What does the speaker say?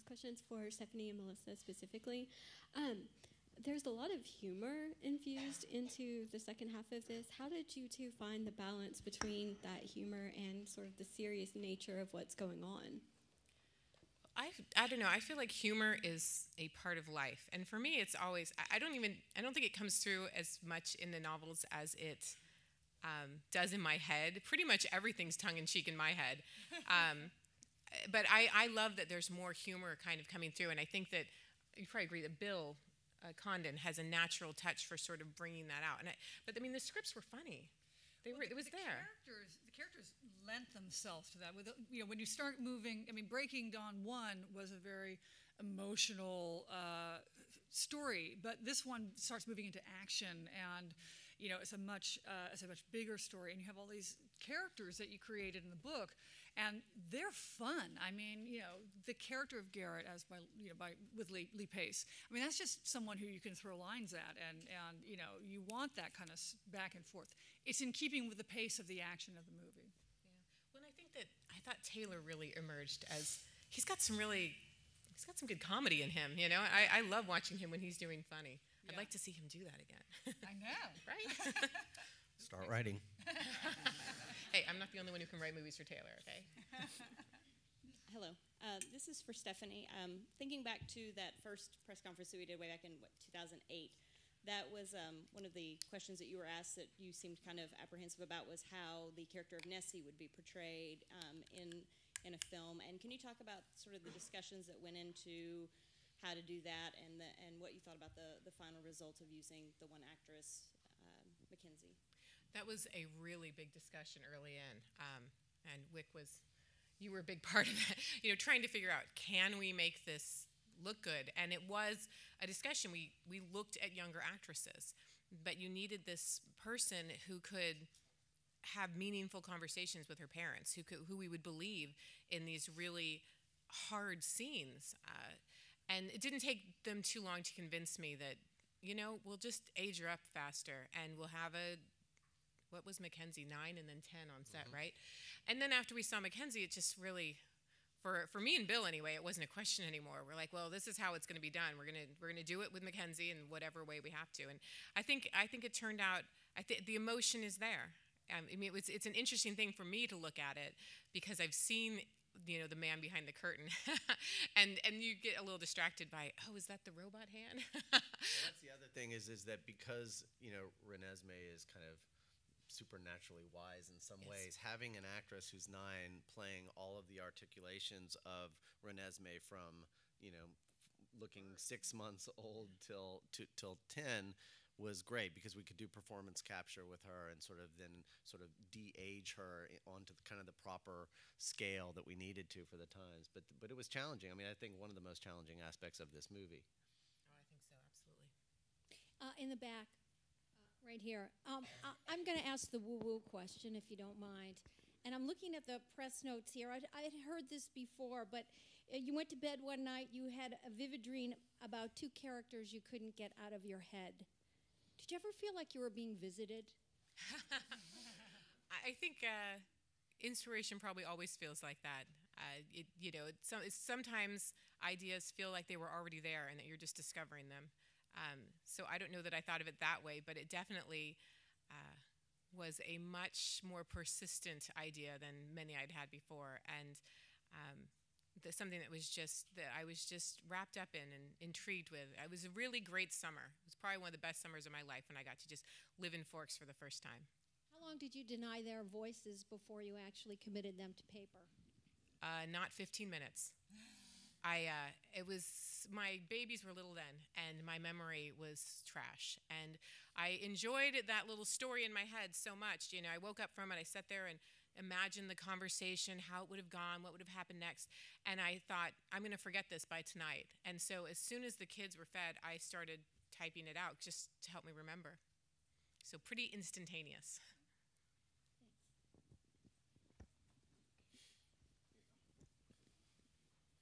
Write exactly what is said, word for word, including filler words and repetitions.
this question's for Stephanie and Melissa specifically. Um, there's a lot of humor infused into the second half of this. How did you two find the balance between that humor and sort of the serious nature of what's going on? I, I don't know. I feel like humor is a part of life. And for me, it's always, I, I don't even, I don't think it comes through as much in the novels as it um, does in my head. Pretty much everything's tongue-in-cheek in my head. Um, but I, I love that there's more humor kind of coming through. And I think that, you probably agree that Bill uh, Condon has a natural touch for sort of bringing that out. And I, but I mean, the scripts were funny. They well, were, the, it was the there. Characters, the characters lent themselves to that. With, you know, when you start moving, I mean, Breaking Dawn one was a very emotional uh, story, but this one starts moving into action, and you know, it's a much, uh, it's a much bigger story, and you have all these characters that you created in the book, and they're fun. I mean, you know, the character of Garrett, as by you know, by with Lee, Lee Pace. I mean, that's just someone who you can throw lines at, and and you know, you want that kind of back and forth. It's in keeping with the pace of the action of the movie. Yeah. Well, I think that I thought Taylor really emerged as he's got some really, he's got some good comedy in him. You know, I I love watching him when he's doing funny. Yeah. I'd like to see him do that again. I know, right? Start writing. Hey, I'm not the only one who can write movies for Taylor, okay? Hello. Uh, this is for Stephanie. Um, thinking back to that first press conference that we did way back in, what, two thousand eight, that was um, one of the questions that you were asked that you seemed kind of apprehensive about was how the character of Nessie would be portrayed um, in, in a film. And can you talk about sort of the discussions that went into how to do that and, the, and what you thought about the, the final result of using the one actress, um, Mackenzie? That was a really big discussion early in, um, and Wick was, you were a big part of that, you know, trying to figure out, can we make this look good? And it was a discussion. We, we looked at younger actresses, but you needed this person who could have meaningful conversations with her parents, who, could, who we would believe in these really hard scenes. Uh, and it didn't take them too long to convince me that, you know, we'll just age her up faster and we'll have a, what was Mackenzie, nine and then ten on set, mm-hmm. right? And then after we saw Mackenzie, it just really, for for me and Bill anyway, it wasn't a question anymore. We're like, well, this is how it's going to be done. We're gonna we're gonna do it with Mackenzie in whatever way we have to. And I think I think it turned out. I think the emotion is there. Um, I mean, it was, it's an interesting thing for me to look at it because I've seen, you know, the man behind the curtain, and and you get a little distracted by, oh, is that the robot hand? Well, that's the other thing is is that because you know Renesmee is kind of supernaturally wise in some yes. ways, having an actress who's nine playing all of the articulations of Renesmee from, you know, looking six months old till to, till ten was great because we could do performance capture with her and sort of then sort of de-age her onto the, kind of the proper scale that we needed to for the times. But th but it was challenging. I mean, I think one of the most challenging aspects of this movie. Oh, I think so, absolutely. Uh, in the back. Right here. Um, I, I'm going to ask the woo-woo question, if you don't mind. And I'm looking at the press notes here. I, I had heard this before, but uh, you went to bed one night. You had a vivid dream about two characters you couldn't get out of your head. Did you ever feel like you were being visited? I think uh, inspiration probably always feels like that. Uh, it, you know, it's, it's sometimes ideas feel like they were already there and that you're just discovering them. Um, so I don't know that I thought of it that way, but it definitely uh, was a much more persistent idea than many I'd had before, and um, the, something that was just that I was just wrapped up in and intrigued with. It was a really great summer. It was probably one of the best summers of my life when I got to just live in Forks for the first time. How long did you deny their voices before you actually committed them to paper? Uh, not fifteen minutes. I, uh, it was, my babies were little then, and my memory was trash, and I enjoyed that little story in my head so much. You know, I woke up from it, I sat there and imagined the conversation, how it would have gone, what would have happened next, and I thought, I'm going to forget this by tonight. And so as soon as the kids were fed, I started typing it out just to help me remember. So pretty instantaneous.